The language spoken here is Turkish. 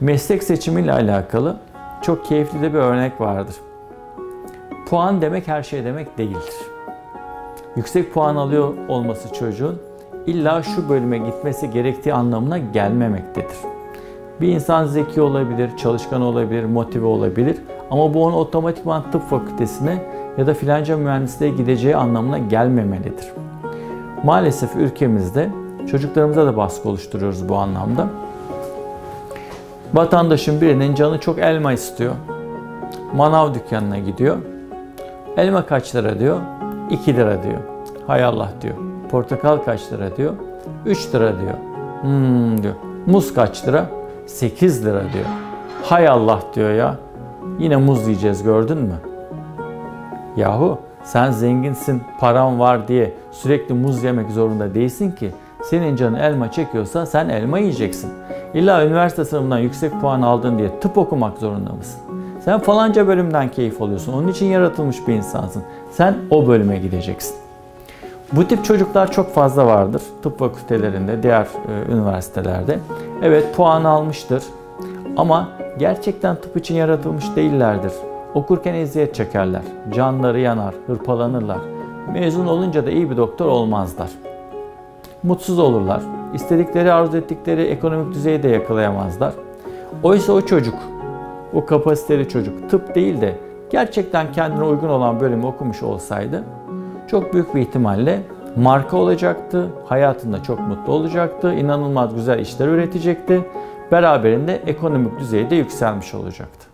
Meslek seçimiyle alakalı çok keyifli de bir örnek vardır. Puan demek her şey demek değildir. Yüksek puan alıyor olması çocuğun illa şu bölüme gitmesi gerektiği anlamına gelmemektedir. Bir insan zeki olabilir, çalışkan olabilir, motive olabilir ama bu onu otomatikman tıp fakültesine ya da filanca mühendisliğe gideceği anlamına gelmemelidir. Maalesef ülkemizde çocuklarımıza da baskı oluşturuyoruz bu anlamda. Vatandaşın birinin canı çok elma istiyor. Manav dükkanına gidiyor. Elma kaç lira diyor? 2 lira diyor. Hay Allah diyor. Portakal kaç lira diyor? 3 lira diyor. Diyor. Muz kaç lira? 8 lira diyor. Hay Allah diyor ya. Yine muz yiyeceğiz gördün mü? Yahu sen zenginsin, paran var diye sürekli muz yemek zorunda değilsin ki. Senin canın elma çekiyorsa sen elma yiyeceksin. İlla üniversite sınavından yüksek puan aldın diye tıp okumak zorunda mısın? Sen falanca bölümden keyif alıyorsun. Onun için yaratılmış bir insansın. Sen o bölüme gideceksin. Bu tip çocuklar çok fazla vardır. Tıp fakültelerinde, diğer üniversitelerde. Evet puan almıştır. Ama gerçekten tıp için yaratılmış değillerdir. Okurken eziyet çekerler. Canları yanar, hırpalanırlar. Mezun olunca da iyi bir doktor olmazlar. Mutsuz olurlar. İstedikleri, arzu ettikleri ekonomik düzeyi de yakalayamazlar. Oysa o çocuk, o kapasiteli çocuk tıp değil de gerçekten kendine uygun olan bölümü okumuş olsaydı çok büyük bir ihtimalle marka olacaktı, hayatında çok mutlu olacaktı, inanılmaz güzel işler üretecekti, beraberinde ekonomik düzeyi de yükselmiş olacaktı.